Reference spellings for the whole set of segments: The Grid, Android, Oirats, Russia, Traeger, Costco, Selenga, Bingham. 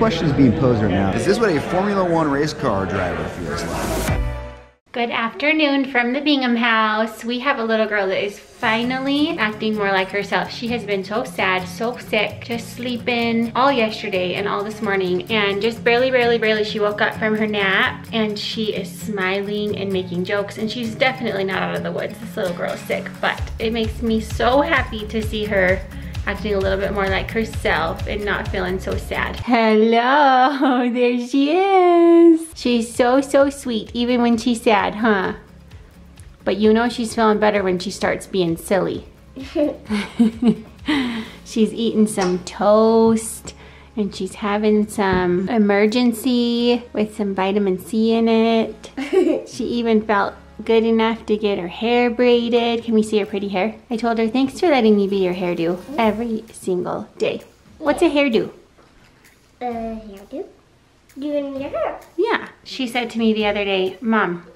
questions being posed right now. Is this what a Formula One race car driver feels like? Good afternoon from the Bingham house. We have a little girl that is finally acting more like herself. She has been so sad, so sick, just sleeping all yesterday and all this morning, and just barely she woke up from her nap, and she is smiling and making jokes, and she's definitely not out of the woods. This little girl is sick, but it makes me so happy to see her acting a little bit more like herself and not feeling so sad. Hello, there she is. She's so sweet, even when she's sad, huh? But you know she's feeling better when she starts being silly. She's eating some toast, and she's having some emergency with some vitamin C in it. She even felt good enough to get her hair braided. Can we see her pretty hair? I told her, thanks for letting me be your hairdo every single day. What's a hairdo? A hairdo? Doing your hair. Yeah. She said to me the other day, Mom,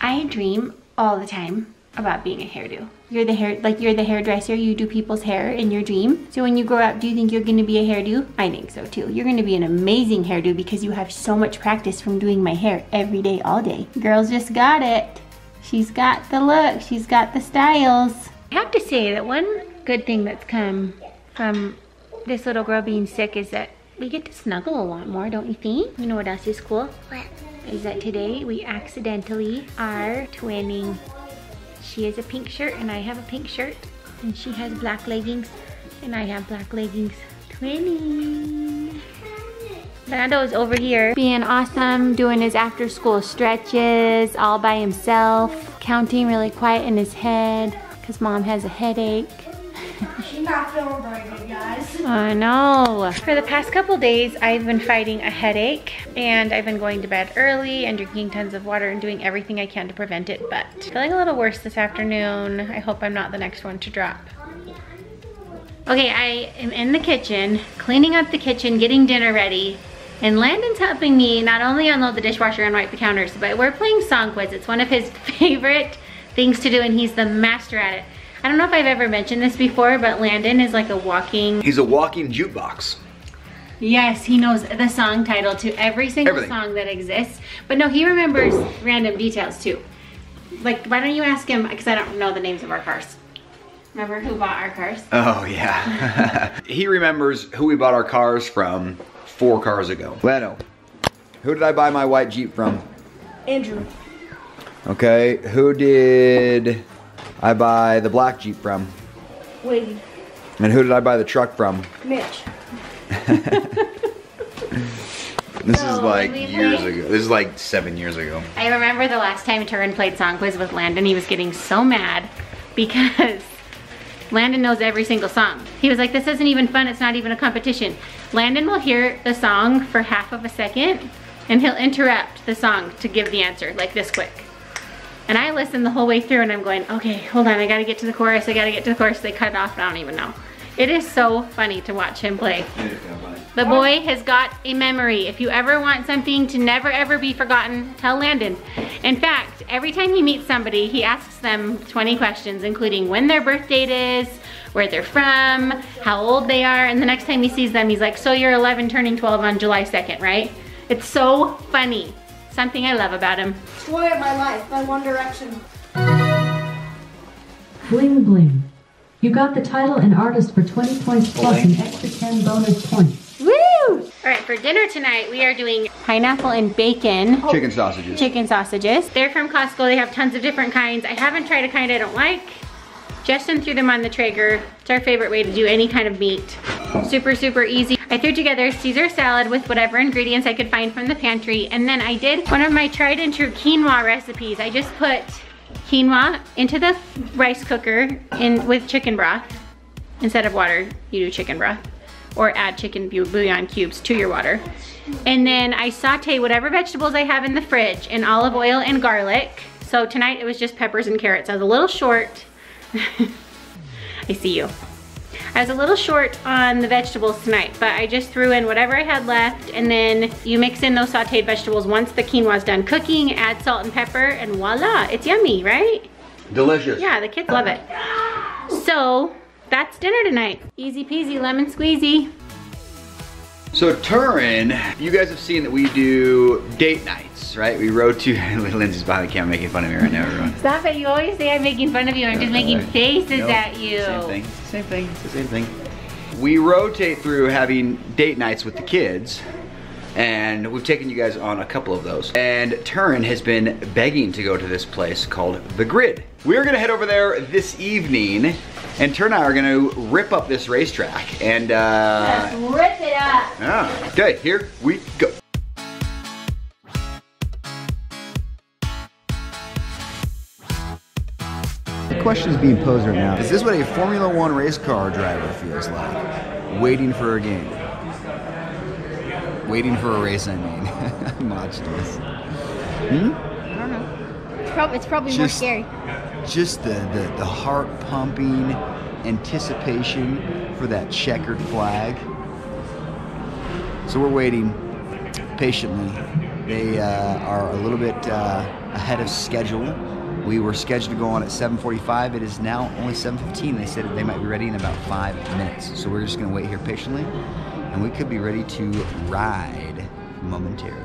I dream all the time about being a hairdo. You're the hair, like you're the hairdresser, you do people's hair in your dream. So when you grow up, do you think you're gonna be a hairdo? I think so too. You're gonna be an amazing hairdo because you have so much practice from doing my hair every day, all day. Girls just got it. She's got the look, she's got the styles. I have to say that one good thing that's come from this little girl being sick is that we get to snuggle a lot more, don't you think? You know what else is cool? What? Is that today we accidentally are twinning. She has a pink shirt and I have a pink shirt, and she has black leggings and I have black leggings. Twinning. Lando's over here being awesome, doing his after school stretches all by himself, counting really quiet in his head because Mom has a headache. She's not feeling very good, guys. I know. For the past couple days, I've been fighting a headache, and I've been going to bed early and drinking tons of water and doing everything I can to prevent it, but feeling a little worse this afternoon. I hope I'm not the next one to drop. Okay, I am in the kitchen, cleaning up the kitchen, getting dinner ready. And Landon's helping me not only unload the dishwasher and wipe the counters, but we're playing song quiz. It's one of his favorite things to do, and he's the master at it. I don't know if I've ever mentioned this before, but Landon is like a walking... He's a walking jukebox. Yes, he knows the song title to every single song that exists. But no, he remembers random details too. Like, why don't you ask him, because I don't know the names of our cars. Remember who bought our cars? Oh, yeah. He remembers who we bought our cars from 4 cars ago. Leno, who did I buy my white Jeep from? Andrew. Okay, who did I buy the black Jeep from? Wade. And who did I buy the truck from? Mitch. This is like years ago. This is like 7 years ago. I remember the last time Turin played song quiz with Landon, he was getting so mad because Landon knows every single song. He was like, this isn't even fun, it's not even a competition. Landon will hear the song for half of a second and he'll interrupt the song to give the answer, like this quick. And I listen the whole way through and I'm going, okay, hold on, I gotta get to the chorus, I gotta get to the chorus. They cut it off and I don't even know. It is so funny to watch him play. The boy has got a memory. If you ever want something to never ever be forgotten, tell Landon. In fact, every time he meets somebody, he asks them 20 questions, including when their birth date is, where they're from, how old they are, and the next time he sees them, he's like, so you're 11 turning 12 on July 2nd, right? It's so funny. Something I love about him. Story of my life by One Direction. Bling bling. You got the title and artist for 20 points plus an extra 10 bonus points. Woo! All right, for dinner tonight, we are doing pineapple and bacon. Chicken sausages. Chicken sausages. They're from Costco. They have tons of different kinds. I haven't tried a kind I don't like. Justin threw them on the Traeger. It's our favorite way to do any kind of meat. Super easy. I threw together Caesar salad with whatever ingredients I could find from the pantry. And then I did one of my tried and true quinoa recipes. I just put quinoa into the rice cooker with chicken broth. Instead of water, you do chicken broth. Or add chicken bouillon cubes to your water. And then I saute whatever vegetables I have in the fridge in olive oil and garlic. So tonight it was just peppers and carrots. I was a little short. I see you. I was a little short on the vegetables tonight, but I just threw in whatever I had left, and then you mix in those sauteed vegetables once the quinoa's done cooking, add salt and pepper, and voila, it's yummy, right? Delicious. Yeah, the kids love it. So, that's dinner tonight. Easy peasy, lemon squeezy. So Turin, you guys have seen that we do date nights, right? We rode to, Lindsay's behind the camera making fun of me right now, everyone. Stop it, you always say I'm making fun of you, I'm just making faces at you. Same thing. We rotate through having date nights with the kids, and we've taken you guys on a couple of those. And Turin has been begging to go to this place called The Grid. We're gonna head over there this evening, and Turin and I are gonna rip up this racetrack and let's rip it up. Ah, okay, here we go. The question is being posed right now. Is this what a Formula One race car driver feels like? Waiting for a game. Waiting for a race, I mean. I'm watching this. I don't know. It's probably just more scary. Just the heart pumping anticipation for that checkered flag. So we're waiting patiently. They are a little bit ahead of schedule. We were scheduled to go on at 7:45. It is now only 7:15. They said that they might be ready in about 5 minutes. So we're just gonna wait here patiently, and we could be ready to ride momentarily.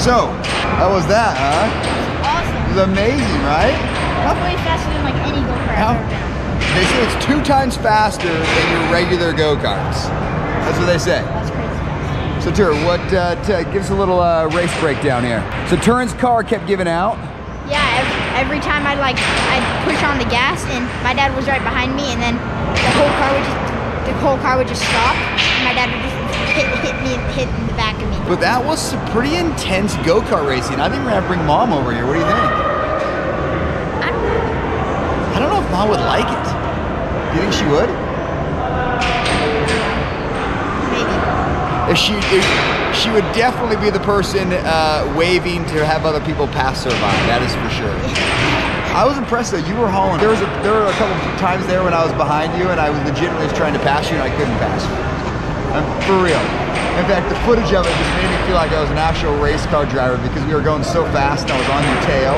So, that was that, huh? Awesome. It was amazing, right? That's way faster than like any go-kart I've ever done. They say it's 2 times faster than your regular go-karts. That's what they say. That's crazy fast. So Turin, give us a little race breakdown here. So Turin's car kept giving out. Yeah, every time I'd push on the gas, and my dad was right behind me, and then the whole car would just stop, and my dad would just hit in the back of me. But that was some pretty intense go-kart racing. I think we're gonna have to bring Mom over here. What do you think? I don't know. I don't know if Mom would like it. Do you think she would? Maybe. She would definitely be the person waving to have other people pass her by. That is for sure. I was impressed though. You were hauling. There were a couple of times there when I was behind you and I was legitimately trying to pass you and I couldn't pass you. For real. In fact, the footage of it just made me feel like I was an actual race car driver because we were going so fast and I was on your tail,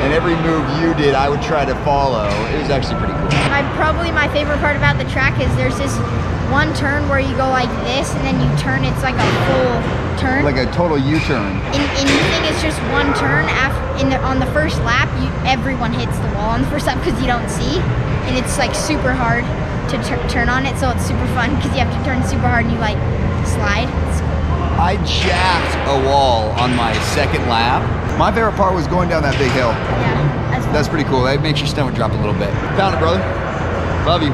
and every move you did I would try to follow. It was actually pretty cool. Probably my favorite part about the track is there's this one turn where you go like this and then you turn, it's like a full turn. Like a total U-turn. And you think it's just one turn. On the first lap, everyone hits the wall on the first lap because you don't see, and it's like super hard to turn on it, so it's super fun because you have to turn super hard and you like slide. I jacked a wall on my second lap. My favorite part was going down that big hill. Yeah, that's pretty cool. That makes your stomach drop a little bit. Found it, brother. Love you.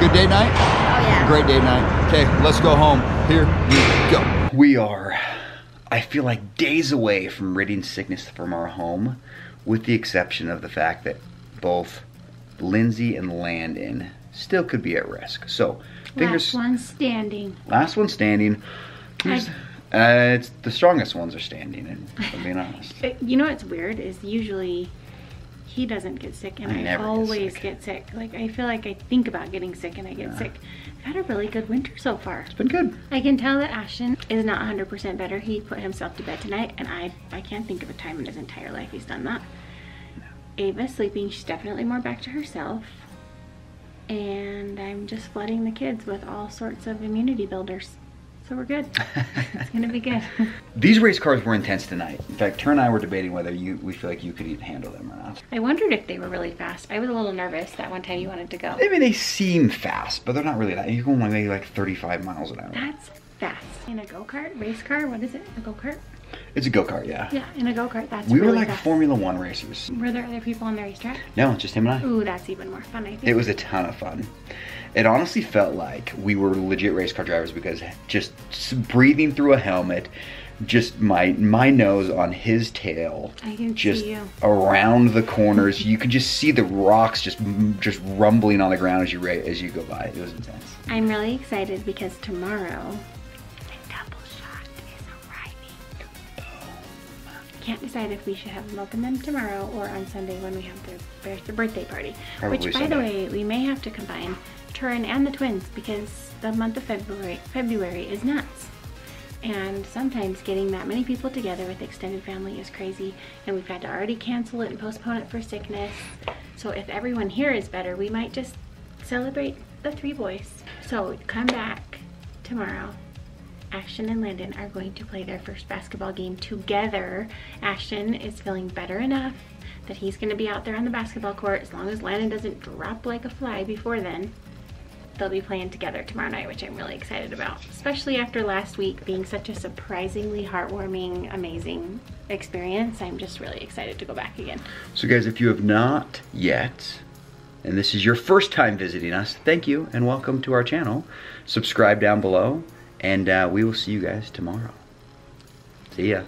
Good date night? Oh yeah. a great day tonight. Okay, let's go home. Here we go. We are, I feel like, days away from ridding sickness from our home, with the exception of the fact that both Lindsay and Landon still could be at risk. So, fingers... Last one standing. Last one standing. It's the strongest ones are standing, if I'm being honest. You know what's weird is usually he doesn't get sick, and I always get sick. Like, I feel like I think about getting sick and I get sick. I've had a really good winter so far. It's been good. I can tell that Ashton is not 100% better. He put himself to bed tonight, and I can't think of a time in his entire life he's done that. No. Ava's sleeping. She's definitely more back to herself. And I'm just flooding the kids with all sorts of immunity builders. So we're good. It's gonna be good. These race cars were intense tonight. In fact, Turner and I were debating whether we feel like you could even handle them or not. I wondered if they were really fast. I was a little nervous that one time you wanted to go. I mean, they seem fast, but they're not really that. You're going like maybe like 35 miles an hour. That's fast. In a go-kart? Race car? What is it? A go-kart? It's a go-kart, yeah. Yeah, in a go-kart, that's really We were like fast Formula One racers. Were there other people on the racetrack? No, just him and I. Ooh, that's even more fun, I think. It was a ton of fun. It honestly felt like we were legit race car drivers, because just breathing through a helmet, just my nose on his tail, I can just see you around the corners. You could just see the rocks just rumbling on the ground as you go by. It was intense. I'm really excited because tomorrow the double shot is arriving. Boom. Can't decide if we should have milk in them tomorrow or on Sunday when we have their birthday party. Probably which, Sunday. By the way, we may have to combine Turin and the twins, because the month of February is nuts, and sometimes getting that many people together with extended family is crazy, and we've had to already cancel it and postpone it for sickness. So if everyone here is better, we might just celebrate the three boys. So come back tomorrow. Ashton and Landon are going to play their first basketball game together. Ashton is feeling better enough that he's going to be out there on the basketball court as long as Landon doesn't drop like a fly before then. They'll be playing together tomorrow night, which I'm really excited about, especially after last week being such a surprisingly heartwarming, amazing experience. I'm just really excited to go back again. So guys, if you have not yet, and this is your first time visiting us, thank you and welcome to our channel. Subscribe down below, and we will see you guys tomorrow. See ya.